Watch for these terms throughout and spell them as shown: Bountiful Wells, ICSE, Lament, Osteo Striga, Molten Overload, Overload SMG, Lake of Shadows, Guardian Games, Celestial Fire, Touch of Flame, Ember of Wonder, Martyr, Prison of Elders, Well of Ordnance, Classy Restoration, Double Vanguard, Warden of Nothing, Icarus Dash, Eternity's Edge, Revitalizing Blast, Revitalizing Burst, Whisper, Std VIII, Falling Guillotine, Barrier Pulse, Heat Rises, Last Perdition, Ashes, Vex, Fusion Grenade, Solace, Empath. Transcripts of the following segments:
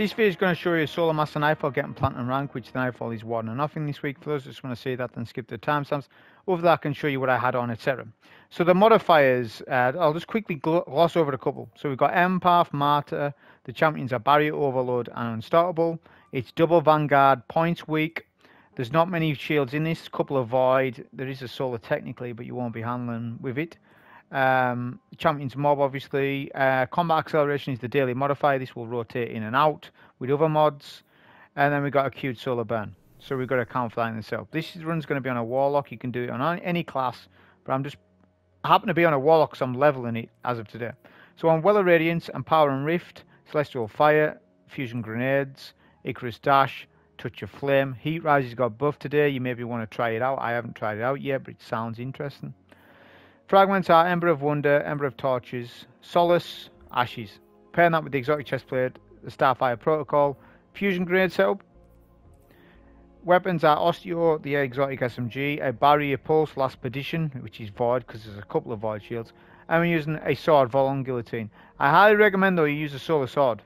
This video is going to show you Solar Master Nightfall getting plant and rank, which Nightfall is Warden of Nothing this week. For those that just want to see that, then skip the timestamps. Over that, I can show you what I had on, etc. So the modifiers, I'll just quickly gloss over a couple. So we've got Empath, Martyr, the champions are Barrier Overload and Unstoppable. It's Double Vanguard, points weak. There's not many shields in this, couple of void. There is a solar technically, but you won't be handling with it. Champions mob, obviously. Combat acceleration is the daily modifier. This will rotate in and out with other mods. And then we've got acute solar burn. So we've got to account for that in itself. This run's going to be on a Warlock. You can do it on any class, but I'm just happen to be on a Warlock, so I'm leveling it as of today. So on Well of Radiance and Power and Rift, Celestial Fire, Fusion Grenades, Icarus Dash, Touch of Flame. Heat Rises got buffed today. You maybe want to try it out. I haven't tried it out yet, but it sounds interesting. Fragments are Ember of Wonder, Ember of Torches, Solace, Ashes. Pairing that with the exotic chestplate, the Starfire Protocol, Fusion Grenade setup. Weapons are Osteo, the exotic SMG, a Barrier Pulse, Last Perdition, which is void because there's a couple of void shields, and we're using a sword, Falling Guillotine. I highly recommend though you use a solar sword.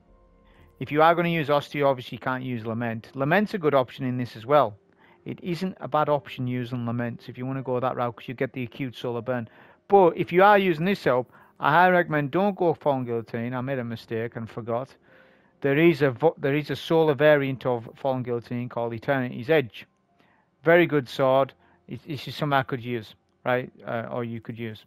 If you are going to use Osteo, obviously you can't use Lament. Lament's a good option in this as well. It isn't a bad option using Laments if you want to go that route because you get the acute solar burn. But if you are using this setup, I highly recommend don't go Falling Guillotine. I made a mistake and forgot. There is a solar variant of Falling Guillotine called Eternity's Edge. Very good sword. It's just something I could use, right? Or you could use.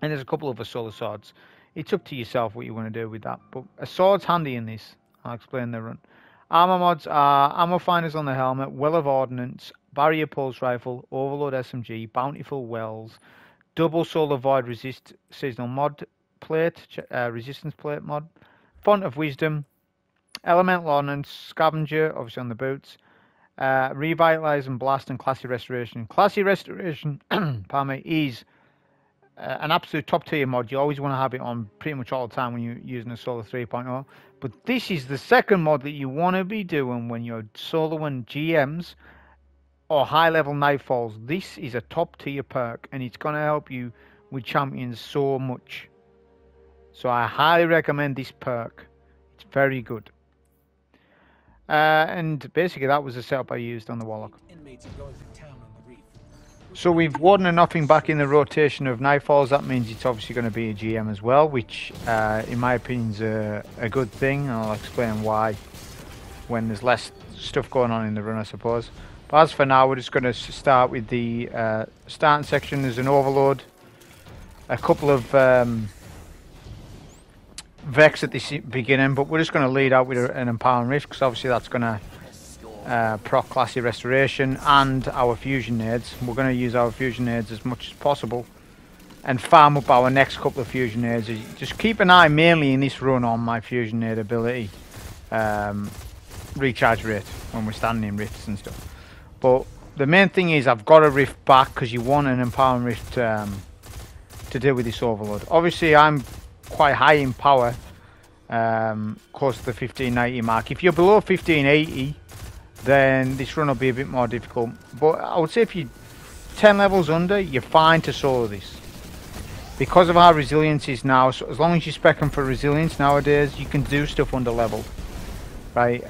And there's a couple of solar swords. It's up to yourself what you want to do with that. But a sword's handy in this. I'll explain the run. Armor mods are Ammo Finders on the helmet, Well of Ordnance, Barrier Pulse Rifle, Overload SMG, Bountiful Wells, Double Solar Void Resist Seasonal Mod Plate, Resistance Plate mod, Font of Wisdom, Elemental Ordnance, Scavenger, obviously on the boots, Revitalizing Blast and Classy Restoration. Classy Restoration is an absolute top tier mod. You always want to have it on pretty much all the time when you're using a Solar 3.0. But this is the second mod that you want to be doing when you're soloing GMs or high level Nightfalls. This is a top tier perk and it's going to help you with champions so much. So I highly recommend this perk. It's very good. And basically that was the setup I used on the Warlock. So we've Warden of Nothing back in the rotation of Nightfalls. That means it's obviously going to be a GM as well, which in my opinion is a good thing. And I'll explain why when there's less stuff going on in the run, I suppose. But as for now, we're just going to start with the starting section. There's an Overload, a couple of Vex at the beginning, but we're just going to lead out with an Empowering Rift because obviously that's going to proc Classy Restoration and our Fusion Nades. We're going to use our Fusion Nades as much as possible and farm up our next couple of Fusion Nades. Just keep an eye mainly in this run on my Fusion Nade ability recharge rate when we're standing in rifts and stuff. But the main thing is I've got a rift back because you want an Empowering Rift to deal with this Overload. Obviously I'm quite high in power, close to the 1590 mark. If you're below 1580, then this run will be a bit more difficult. But I would say if you're 10 levels under, you're fine to solo this. Because of how resilience is now, so as long as you're speccing for resilience nowadays, you can do stuff under level. Right?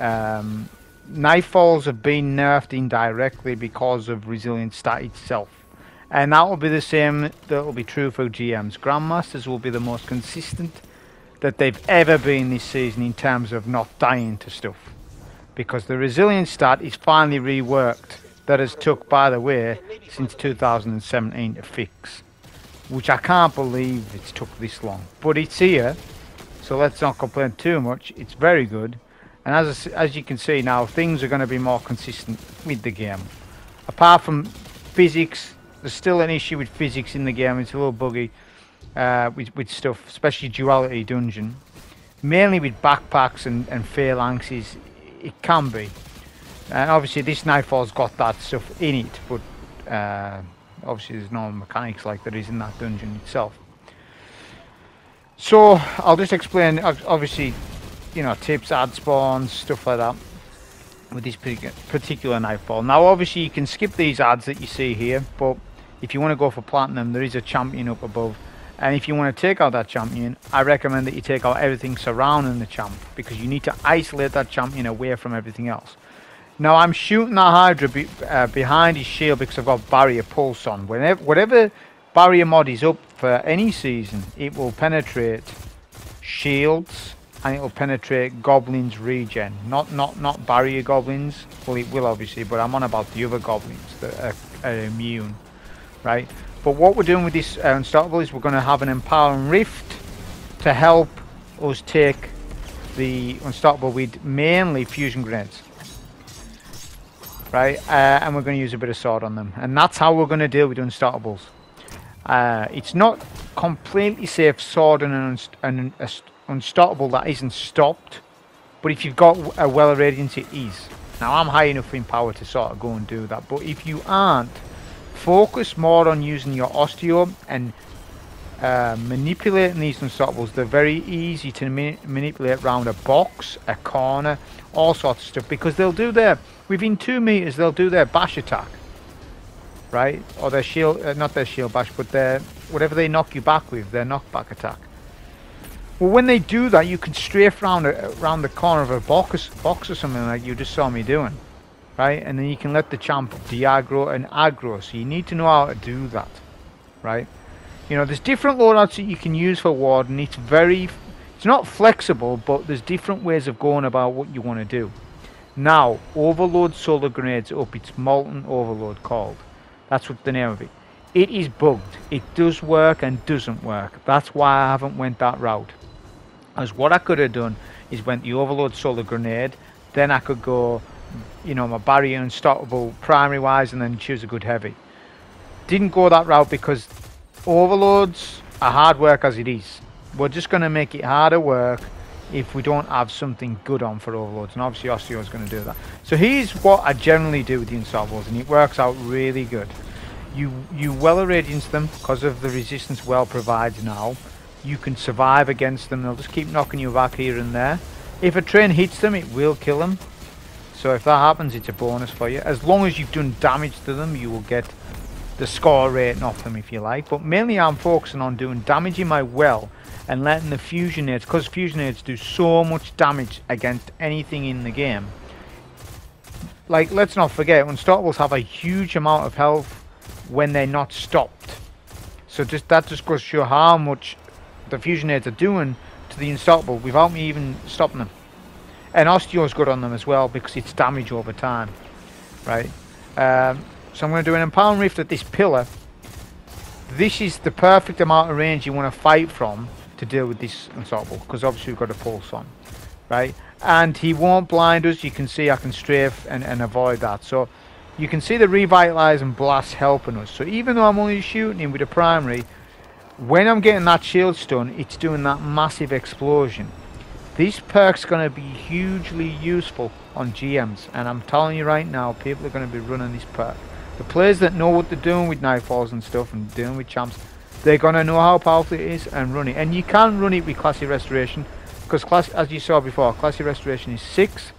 Nightfalls have been nerfed indirectly because of resilience stat itself. And that will be the same, that will be true for GMs. Grandmasters will be the most consistent that they've ever been this season in terms of not dying to stuff. Because the resilience stat is finally reworked. That has took, by the way, since 2017 to fix. Which I can't believe it's took this long. But it's here, so let's not complain too much. It's very good. And as you can see now, things are going to be more consistent with the game. Apart from physics, there's still an issue with physics in the game. It's a little buggy with stuff, especially duality dungeon. Mainly with backpacks and phalanxes. It can be, and obviously this Nightfall's got that stuff in it, but obviously there's no mechanics like there is in that dungeon itself. So I'll just explain, obviously, you know, tips, ad spawns, stuff like that with this particular Nightfall. Now obviously you can skip these ads that you see here, but if you want to go for platinum, there is a champion up above And if you want to take out that champion, I recommend that you take out everything surrounding the champ, because you need to isolate that champion away from everything else. Now I'm shooting that Hydra behind his shield because I've got Barrier Pulse on. Whatever barrier mod is up for any season, it will penetrate shields and it will penetrate goblins regen. Not barrier goblins. Well, it will obviously, but I'm on about the other goblins that are immune, right? But what we're doing with this Unstoppable is we're going to have an empowering rift to help us take the Unstoppable with mainly fusion grenades, right? And we're going to use a bit of sword on them, and that's how we're going to deal with Unstoppables. It's not completely safe sword and an Unstoppable that isn't stopped, but if you've got a Well of Radiance, it is. Now I'm high enough in power to sort of go and do that, but if you aren't, focus more on using your Osteo and manipulating these Unstoppables. They're very easy to manipulate around a box, a corner, all sorts of stuff, because they'll do their, within 2 meters, they'll do their bash attack, right? Or their shield, not their shield bash, but their, whatever they knock you back with, their knockback attack. Well, when they do that, you can strafe around the corner of a box or something like you just saw me doing. Right, and then you can let the champ de-aggro and aggro, so you need to know how to do that, right? You know, there's different loadouts that you can use for Warden. It's very, it's not flexible, but there's different ways of going about what you want to do. Now, Overload Solar Grenades up, it's Molten Overload called. That's what the name of it. It is bugged. It does work and doesn't work. That's why I haven't went that route. As what I could have done is went the Overload Solar Grenade, then I could go, you know, my barrier Unstoppable primary wise, and then choose a good heavy. Didn't go that route because overloads are hard work as it is. We're just going to make it harder work if we don't have something good on for overloads, and obviously Osteo is going to do that. So here's what I generally do with the Unstoppables, and it works out really good. You Well of Radiance them because of the resistance Well provides. Now you can survive against them. They'll just keep knocking you back here and there. If a train hits them, it will kill them. So if that happens, it's a bonus for you. As long as you've done damage to them, you will get the score rating off them, if you like. But mainly I'm focusing on doing damage in my Well and letting the Fusion Aids, because Fusion Aids do so much damage against anything in the game. Like, let's not forget, Unstoppables have a huge amount of health when they're not stopped. So just that just goes to show how much the Fusion Aids are doing to the Unstoppable without me even stopping them. And Osteo's good on them as well because it's damage over time, right? So I'm going to do an Empower Rift at this pillar. This is the perfect amount of range you want to fight from to deal with this Unstoppable, because obviously we've got a pulse on, right? And he won't blind us. You can see I can strafe and avoid that. So you can see the Revitalizing Blast helping us. So even though I'm only shooting him with a primary, when I'm getting that shield stun, it's doing that massive explosion. This perk's going to be hugely useful on GMs, and I'm telling you right now, people are going to be running this perk. The players that know what they're doing with Nightfalls and stuff and dealing with champs, they're going to know how powerful it is and run it. And you can run it with Classy Restoration, because as you saw before, Classy Restoration is 6,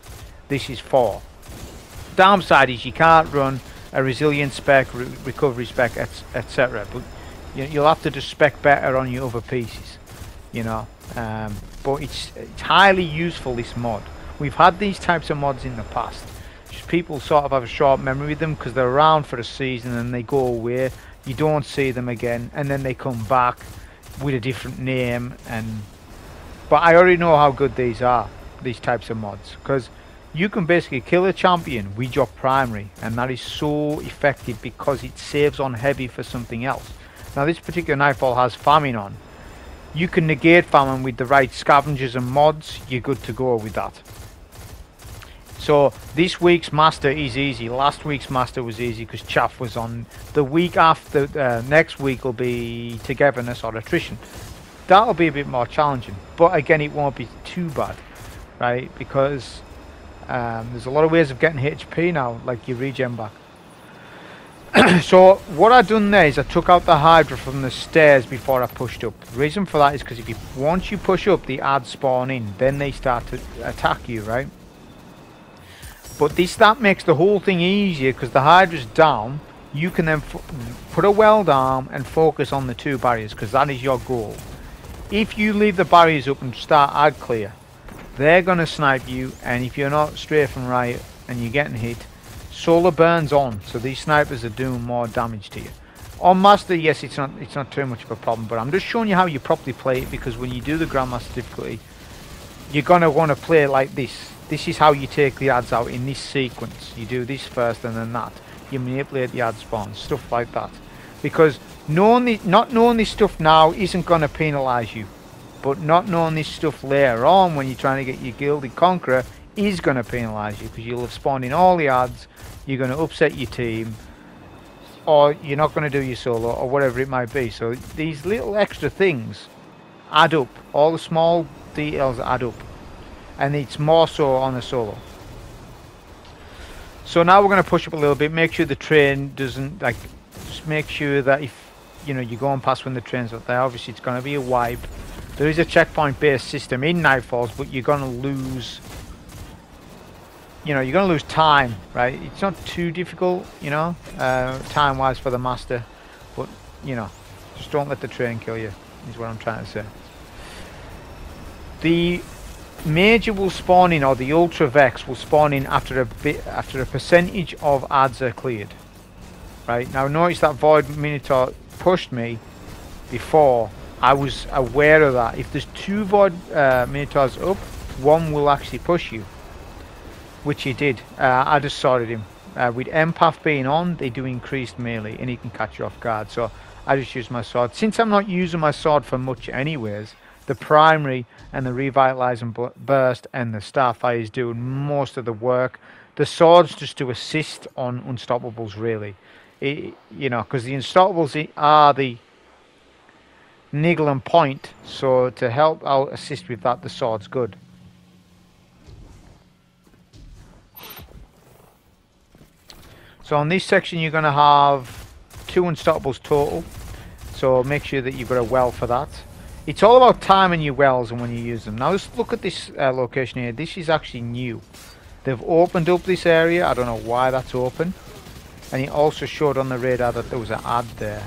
this is 4. Downside is you can't run a Resilience spec, Recovery spec, etc. But you'll have to just spec better on your other pieces, you know. But it's highly useful, this mod. We've had these types of mods in the past. Just people sort of have a short memory with them because they're around for a season and they go away. You don't see them again, and then they come back with a different name. But I already know how good these are, these types of mods, because you can basically kill a champion with your primary, and that is so effective because it saves on heavy for something else. Now this particular Nightfall has famine on. You can negate famine with the right scavengers and mods. You're good to go with that. So this week's master is easy. Last week's master was easy because chaff was on. The week after, next week will be togetherness or attrition. That'll be a bit more challenging, but again, it won't be too bad, right? Because there's a lot of ways of getting HP now, like your regen back. So what I've done there is I took out the Hydra from the stairs before I pushed up. The reason for that is because if you, once you push up, the ads spawn in, then they start to attack you, right? But that makes the whole thing easier because the Hydra's down. you can then put a weld arm and focus on the two barriers, because that is your goal. If you leave the barriers up and start ad clear, they're going to snipe you, and if you're not strafing right and you're getting hit, solar burns on, so these snipers are doing more damage to you. On Master, yes, it's not too much of a problem, but I'm just showing you how you properly play it, because when you do the Grandmaster difficulty, you're going to want to play it like this. This is how you take the adds out in this sequence. You do this first and then that. You manipulate the ad spawns, stuff like that. Because not knowing this stuff now isn't going to penalise you. But not knowing this stuff later on when you're trying to get your Gilded Conqueror is going to penalise you. Because you'll have spawned in all the adds, you're going to upset your team, or you're not going to do your solo, or whatever it might be. So these little extra things add up. All the small details add up. And it's more so on a solo. So now we're going to push up a little bit. Make sure the train doesn't, like, just make sure that if, you know, you're going past when the train's up there, obviously it's going to be a wipe. There is a checkpoint based system in Nightfalls, but you're going to lose, you know, you're going to lose time, right? It's not too difficult, you know, time wise for the Master, but, you know, just don't let the train kill you, is what I'm trying to say. The Major will spawn in, or the Ultra Vex will spawn in after a bit, after a percentage of adds are cleared. Right now, notice that Void Minotaur pushed me before. I was aware of that. If there's two Void Minotaurs up, one will actually push you, which he did. I just sorted him. With Empath being on, they do increased melee, and he can catch you off guard. So I just used my sword. Since I'm not using my sword for much, anyways, the primary and the Revitalizing Burst and the Starfire is doing most of the work. The swords just to assist on Unstoppables, really. It, you know, because the Unstoppables are the niggle and point, so to help out assist with that, the sword's good. So on this section you're going to have two Unstoppables total, so make sure that you've got a well for that. It's all about timing your wells and when you use them. Now let's look at this location here. This is actually new. They've opened up this area. I don't know why that's open. And it also showed on the radar that there was an ad there.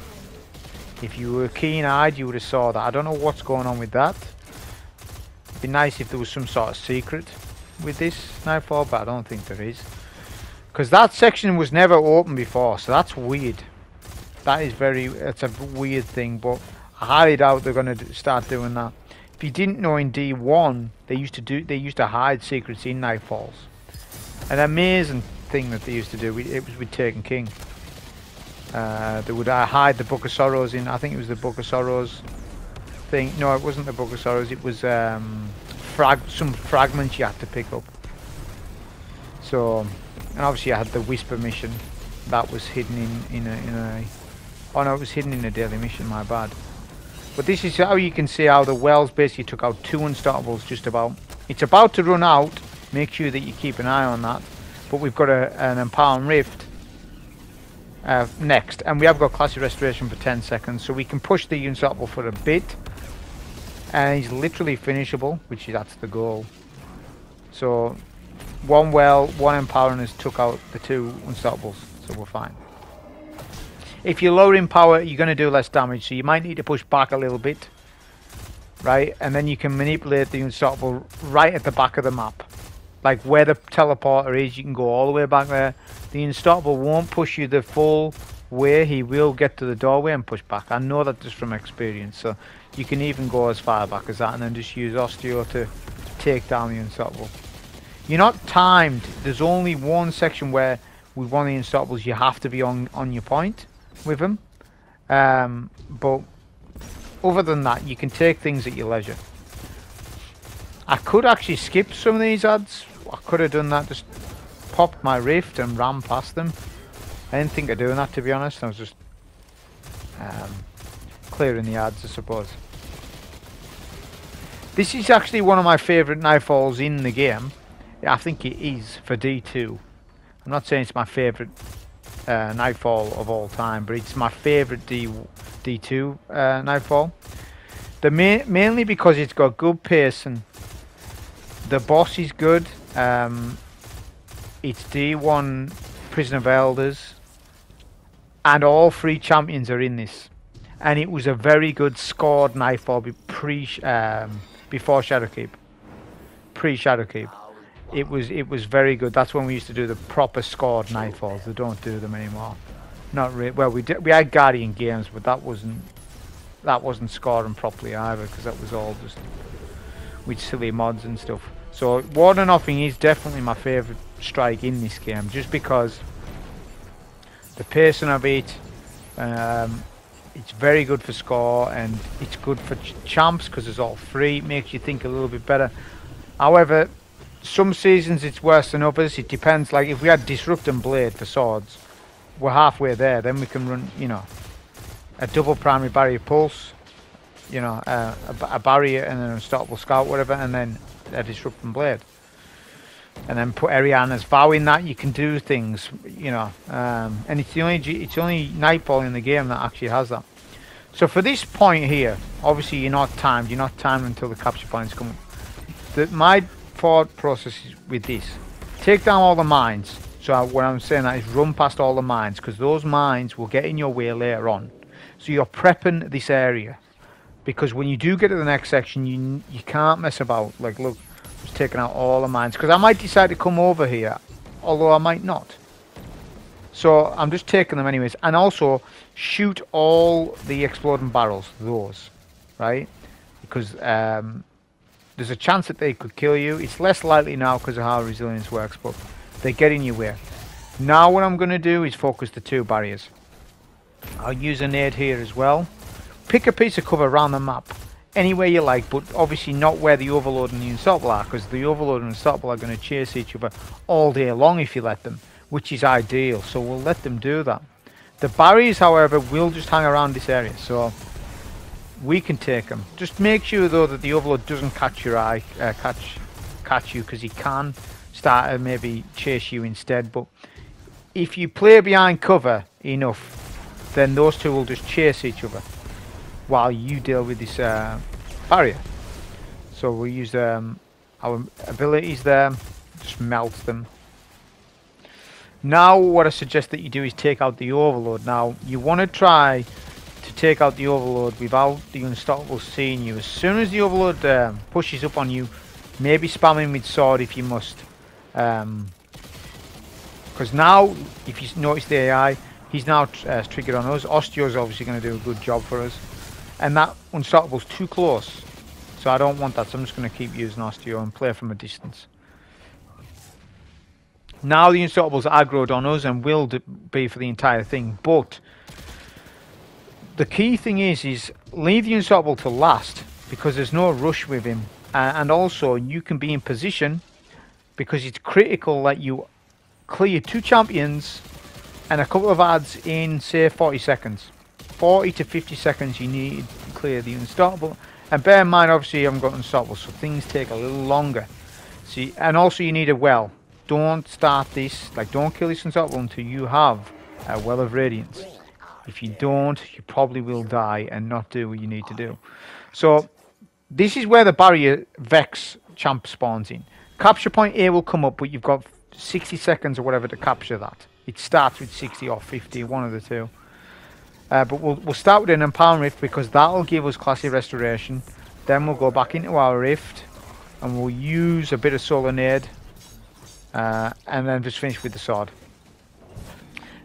If you were keen-eyed, you would have saw that. I don't know what's going on with that. It'd be nice if there was some sort of secret with this Nightfall, but I don't think there is. Because that section was never open before, so that's weird. That is very... it's a weird thing, but... I highly doubt they're going to start doing that. If you didn't know, in D1 they used to hide secrets in Nightfalls. An amazing thing that they used to do. It was with Taken King. They would hide the Book of Sorrows in. I think it was the Book of Sorrows thing. No, it wasn't the Book of Sorrows. It was some fragments you had to pick up. So, and obviously I had the Whisper mission that was hidden in a. Oh no, it was hidden in a daily mission. My bad. But this is how you can see how the wells basically took out two Unstoppables just about. It's about to run out. Make sure that you keep an eye on that. But we've got an Empowering Rift next. And we have got Classy Restoration for 10 seconds. So we can push the Unstoppable for a bit. And he's literally finishable, which is, that's the goal. So one well, one Empowering has took out the two Unstoppables. So we're fine. If you're lowering power, you're going to do less damage, so you might need to push back a little bit, right? And then you can manipulate the Unstoppable right at the back of the map. Like where the teleporter is, you can go all the way back there. The Unstoppable won't push you the full way. He will get to the doorway and push back. I know that just from experience, so you can even go as far back as that and then just use Osteo to take down the Unstoppable. You're not timed. There's only one section where with one of the Unstoppables you have to be on your point with them, but other than that you can take things at your leisure. I could actually skip some of these ads. I could have done that, just popped my rift and ran past them. I didn't think of doing that, to be honest. I was just clearing the ads, I suppose. This is actually one of my favourite Nightfalls in the game. I think it is for D2. I'm not saying it's my favourite Nightfall of all time, but it's my favorite D2 Nightfall. The mainly because it's got good pacing. The boss is good. It's D1 Prison of Elders. and all three champions are in this. And it was a very good scored Nightfall before Shadowkeep, pre-Shadowkeep. It was very good. That's when we used to do the proper scored Nightfalls. They don't do them anymore. Not really. Well, we had Guardian games, but that wasn't scoring properly either, because that was all just with silly mods and stuff. So Warden of Nothing is definitely my favourite strike in this game, just because the pacing of it. It's very good for score, and it's good for champs because it's all free. It makes you think a little bit better. However, some seasons it's worse than others. It depends. Like if we had Disrupt and Blade for swords, we're halfway there. Then we can run, you know, a double primary Barrier Pulse, you know, a Barrier and an Unstoppable Scout, whatever, and then a Disrupt and Blade. And then put Ariana's Vow in that. You can do things, you know, and it's the only Nightfall in the game that actually has that. So for this point here, obviously you're not timed until the capture points come up. My thought process is with this: take down all the mines. So what I'm saying that is run past all the mines, because those mines will get in your way later on. So you're prepping this area, because when you do get to the next section, you can't mess about. Like look, taking out all the mines, because I might decide to come over here, although I might not. So I'm just taking them anyways, and also shoot all the exploding barrels, those, right? Because there's a chance that they could kill you. It's less likely now because of how resilience works, but they get in your way. Now what I'm going to do is focus the two barriers. I'll use a nade here as well. Pick a piece of cover around the map, anywhere you like, but obviously not where the Overload and the Unstoppable are, because the Overload and Unstoppable are going to chase each other all day long if you let them, which is ideal, so we'll let them do that. The barriers, however, will just hang around this area, so we can take them. Just make sure though that the Overload doesn't catch your eye, catch you, because he can start to maybe chase you instead. But if you play behind cover enough, then those two will just chase each other while you deal with this barrier. So we'll use our abilities there, just melt them. Now what I suggest that you do is take out the Overload. Now you want to try to take out the Overload without the Unstoppable seeing you. As soon as the Overload pushes up on you, maybe spamming with sword if you must, because now if you notice the AI, he's now triggered on us. Osteo's obviously going to do a good job for us. And that Unstoptable's too close, so I don't want that, so I'm just going to keep using Osteo and play from a distance. Now the Unstoptable's aggroed on us and will be for the entire thing, but the key thing is leave the Unstoppable to last, because there's no rush with him, and also you can be in position, because it's critical that you clear two champions and a couple of adds in, say, 40 seconds. 40 to 50 seconds you need to clear the Unstoppable, and bear in mind obviously you haven't got Unstoppable, so things take a little longer. See, and also you need a well. Don't start this, like don't kill this Unstoppable until you have a Well of Radiance. If you don't, you probably will die and not do what you need to do. So this is where the Barrier Vex champ spawns in. Capture point A will come up, but you've got 60 seconds or whatever to capture that. It starts with 60 or 50, one of the two. But we'll start with an Empower Rift, because that'll give us Classy Restoration. Then we'll go back into our Rift and we'll use a bit of Solar Nade, and then just finish with the sword.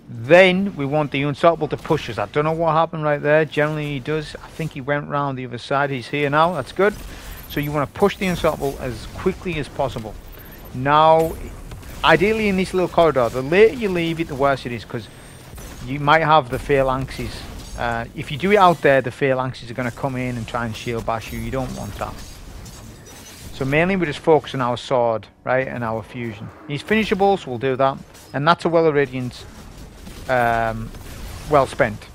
Then we want the Unstoppable to push us. I don't know what happened right there. Generally he does. I think he went round the other side. He's here now. That's good. So you want to push the Unstoppable as quickly as possible. Now, ideally in this little corridor, the later you leave it, the worse it is, because you might have the phalanxes. If you do it out there, the phalanxes are going to come in and try and shield bash you. You don't want that. So mainly we're just focusing on our sword, right, and our fusion. He's finishable, so we'll do that. And that's a Well of Radiance, well spent.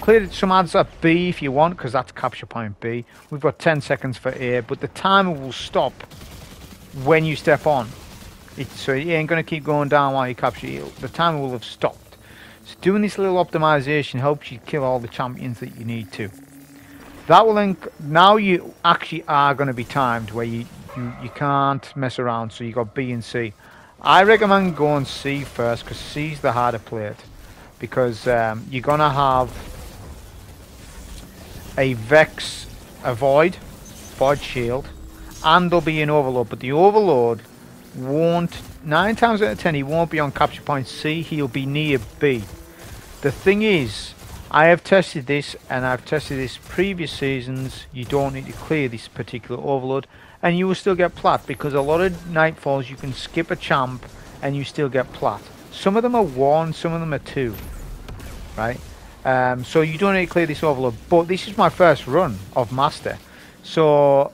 Cleared some adds at B if you want, because that's capture point B. We've got 10 seconds for A, but the timer will stop when you step on. So it ain't going to keep going down while you capture it. The timer will have stopped. So doing this little optimization helps you kill all the champions that you need to. That will then, now you actually are going to be timed, where you can't mess around, so you got B and C. I recommend going C first, because C's the harder plate. because you're going to have a Vex, a Void Shield, and there'll be an Overload, but the Overload won't, 9 times out of 10, he won't be on capture point C, he'll be near B. The thing is, I have tested this, and I've tested this previous seasons, you don't need to clear this particular Overload, and you will still get plat, because a lot of Nightfalls you can skip a champ, and you still get plat. Some of them are 1, some of them are 2, right? So you don't need to clear this Overload, but this is my first run of Master, so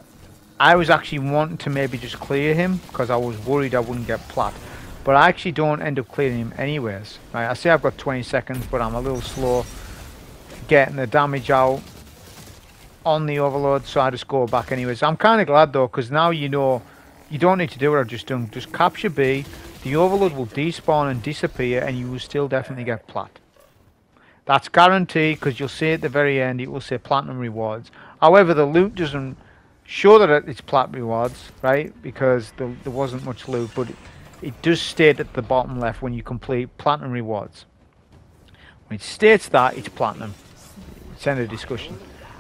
I was actually wanting to maybe just clear him because I was worried I wouldn't get plat, but I actually don't end up clearing him anyways. Right, I say I've got 20 seconds, but I'm a little slow getting the damage out on the Overload, so I just go back anyways. I'm kind of glad though, because now you know you don't need to do what I've just done. Just capture B, the Overload will despawn and disappear, and you will still definitely get plat. That's guaranteed, because you'll see at the very end it will say platinum rewards. However, the loot doesn't show that it's plat rewards, right? Because there wasn't much loot, but it does state at the bottom left when you complete platinum rewards. When it states that, it's platinum. It's end of discussion.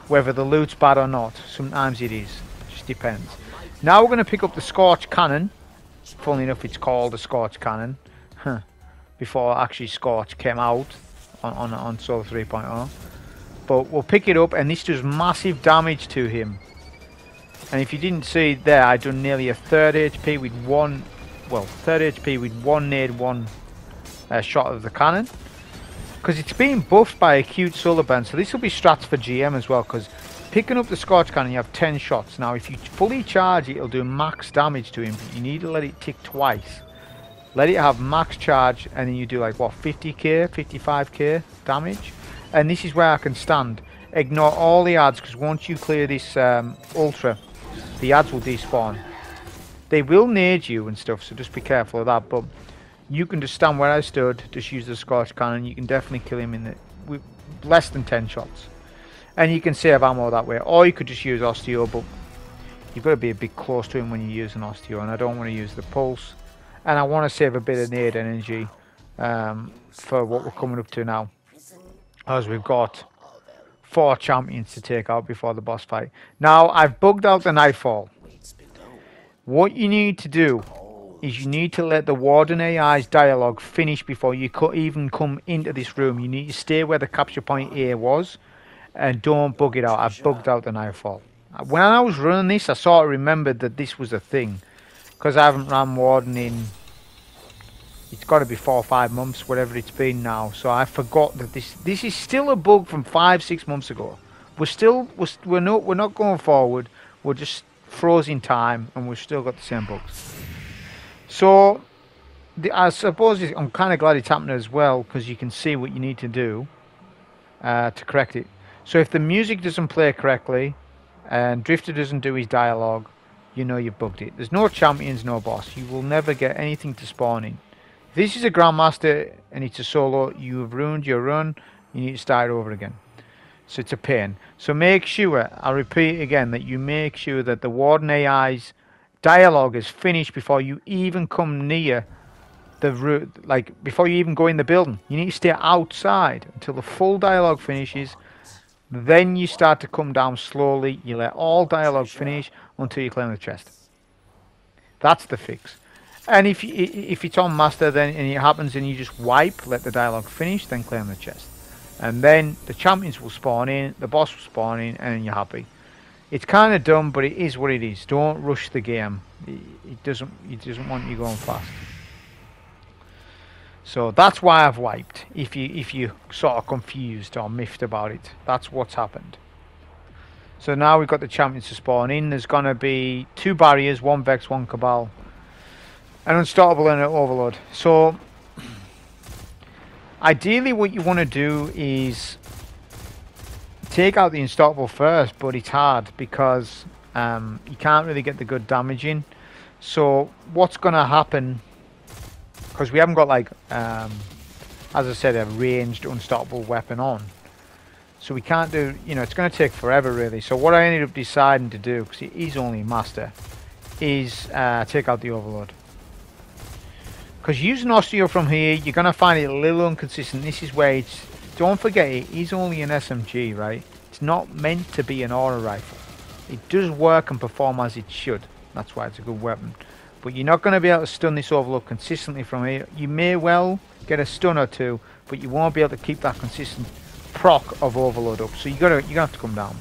Whether the loot's bad or not, sometimes it is. It just depends. Now we're going to pick up the Scorch Cannon. Funnily enough, it's called the Scorch Cannon. Before actually Scorch came out on Solar 3.0. But we'll pick it up, and this does massive damage to him. And if you didn't see there, I done nearly a third HP with one, well, third HP with one nade, one shot of the cannon. Because it's being buffed by acute solar burn, so this will be strats for GM as well. Because picking up the Scorch Cannon, you have 10 shots. Now, if you fully charge it, it'll do max damage to him. But you need to let it tick twice. Let it have max charge, and then you do like what, 50k, 55k damage. And this is where I can stand. Ignore all the ads, because once you clear this ultra, the ads will despawn. They will nade you and stuff, so just be careful of that. But you can just stand where I stood, just use the Scorch Cannon. You can definitely kill him in with less than 10 shots. And you can save ammo that way. Or you could just use Osteo, but you've got to be a bit close to him when you use an Osteo. And I don't want to use the Pulse. And I want to save a bit of nade energy for what we're coming up to now. As we've got 4 champions to take out before the boss fight. Now, I've bugged out the Nightfall. What you need to do is you need to let the Warden AI's dialogue finish before you even come into this room. You need to stay where the capture point A was and don't bug it out. I've bugged out the Nightfall. When I was running this, I sort of remembered that this was a thing, because I haven't ran Warden in, it's got to be 4 or 5 months, whatever it's been now. So I forgot that this is still a bug from 5-6 months ago. We're not going forward. We're just frozen time, and we've still got the same bugs. So I suppose I'm kind of glad it's happened as well, because you can see what you need to do to correct it. So if the music doesn't play correctly and Drifter doesn't do his dialogue, you know you've bugged it. There's no champions, no boss. You will never get anything to spawn in. This is a Grandmaster and it's a solo. You have ruined your run. You need to start over again. So it's a pain. So make sure, I'll repeat again, that you make sure that the Warden AI's dialogue is finished before you even come near the route, like before you even go in the building. You need to stay outside until the full dialogue finishes. Then you start to come down slowly. You let all dialogue finish until you claim the chest. That's the fix. And if it's on Master, then and it happens, and you just wipe, let the dialogue finish, then claim the chest, and then the champions will spawn in, the boss will spawn in, and you're happy. It's kind of dumb, but it is what it is. Don't rush the game. It doesn't want you going fast. So that's why I've wiped. If you sort of confused or miffed about it, that's what's happened. So now we've got the champions to spawn in. There's gonna be 2 barriers, 1 Vex, 1 Cabal. An Unstoppable and an Overload. So ideally what you want to do is take out the Unstoppable first, but it's hard because you can't really get the good damage in. So what's going to happen, because we haven't got like, as I said, a ranged Unstoppable weapon on. So we can't do, you know, it's going to take forever really. So what I ended up deciding to do, because it is only Master, is take out the Overload. Because using Osteo from here, you're going to find it a little inconsistent. This is where it's... Don't forget, it is only an SMG, right? It's not meant to be an aura rifle. It does work and perform as it should. That's why it's a good weapon. But you're not going to be able to stun this Overload consistently from here. You may well get a stun or two, but you won't be able to keep that consistent proc of Overload up. So you're gonna have to come down.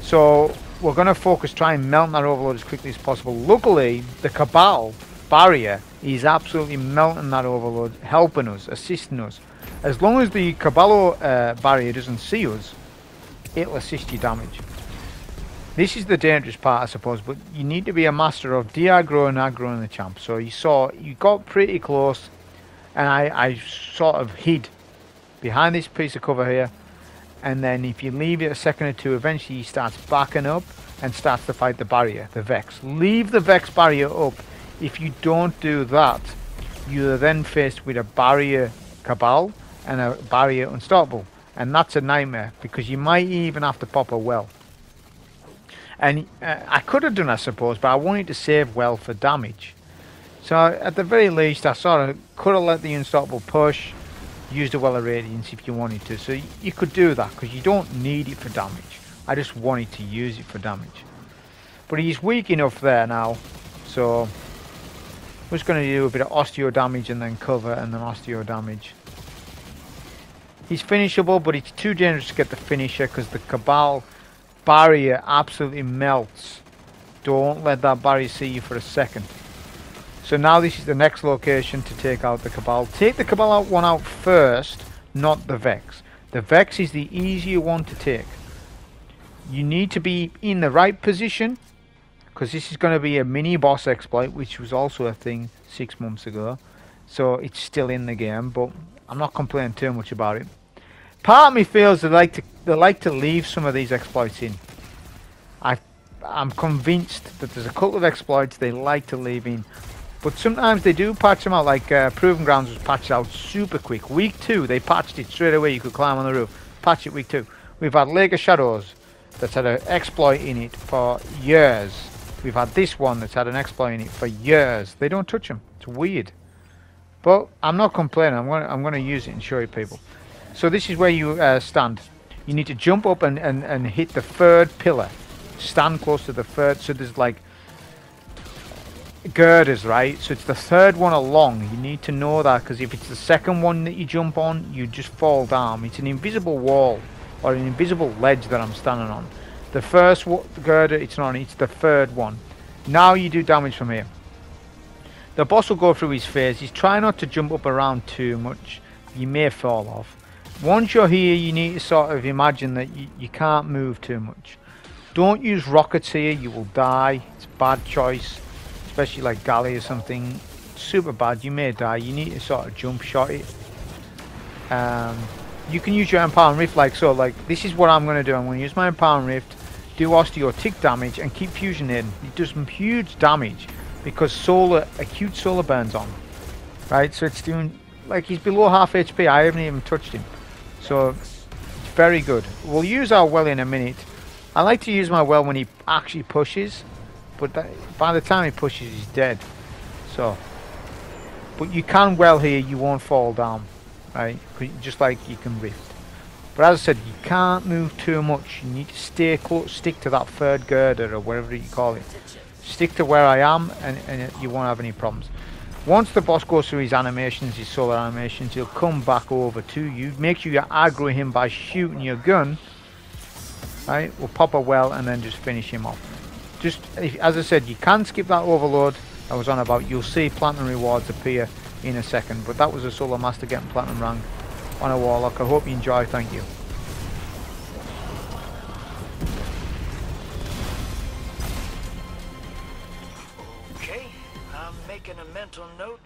So we're going to focus, try and melt that Overload as quickly as possible. Luckily, the Cabal barrier is absolutely melting that Overload, helping us, assisting us. As long as the Cabal barrier doesn't see us, it'll assist your damage. This is the dangerous part, I suppose, but you need to be a master of de-aggro and aggro in the champ. So you saw, you got pretty close, and I sort of hid behind this piece of cover here. And then if you leave it a second or two, eventually he starts backing up and starts to fight the barrier, the Vex. Leave the Vex barrier up. If you don't do that, you're then faced with a barrier Cabal and a barrier Unstoppable. And that's a nightmare, because you might even have to pop a well. And I could have done, I suppose, but I wanted to save well for damage. So at the very least, I sort of could have let the Unstoppable push, used a Well of Radiance if you wanted to. So you could do that, because you don't need it for damage. I just wanted to use it for damage. But he's weak enough there now, so I'm just going to do a bit of Osteo damage and then cover and then Osteo damage. He's finishable, but it's too dangerous to get the finisher, because the Cabal barrier absolutely melts. Don't let that barrier see you for a second. So now this is the next location to take out the Cabal. Take the Cabal out one out first, not the Vex. The Vex is the easier one to take. You need to be in the right position, because this is going to be a mini boss exploit, which was also a thing 6 months ago, so it's still in the game, but I'm not complaining too much about it. Part of me feels they like to leave some of these exploits in. I'm convinced that there's a couple of exploits they like to leave in, but sometimes they do patch them out. Like Proven Grounds was patched out super quick. Week 2, they patched it straight away. You could climb on the roof. Patch it week 2. We've had Lake of Shadows that's had an exploit in it for years. We've had this one that's had an exploit in it for years. They don't touch them. It's weird, but I'm not complaining. I'm gonna use it and show you people. So this is where you stand. You need to jump up and hit the third pillar. Stand close to the third. So there's like girders, right? So it's the third one along. You need to know that, because if it's the second one that you jump on, you just fall down. It's an invisible wall or an invisible ledge that I'm standing on. The first girder, it's not on. It's the third one. Now you do damage from here. The boss will go through his phases. Try not to jump up around too much. You may fall off. Once you're here, you need to sort of imagine that you can't move too much. Don't use rockets here, you will die. It's a bad choice, especially like Galley or something. Super bad, you may die. You need to sort of jump shot it. You can use your Empower and Rift like so. Like, this is what I'm going to do. I'm going to use my Empower and Rift, do Osteo, tick damage, and keep Fusion in. It does some huge damage because solar, acute solar burns on. Right, so it's doing, like, he's below half HP. I haven't even touched him. So it's very good. We'll use our well in a minute. I like to use my well when he actually pushes, but by the time he pushes, he's dead. So, but you can well here, you won't fall down, right? Just like you can rift. But as I said, you can't move too much. You need to stay close, stick to that third girder or whatever you call it. Stick to where I am, and you won't have any problems. Once the boss goes through his animations, his solar animations, he'll come back over to you. Make sure you aggro him by shooting your gun. Right, we'll pop a well and then just finish him off. Just, as I said, you can skip that overload I was on about. You'll see platinum rewards appear in a second. But that was a Solar Master getting platinum rank on a Warlock. I hope you enjoy. Thank you. Okay, I'm making a mental note.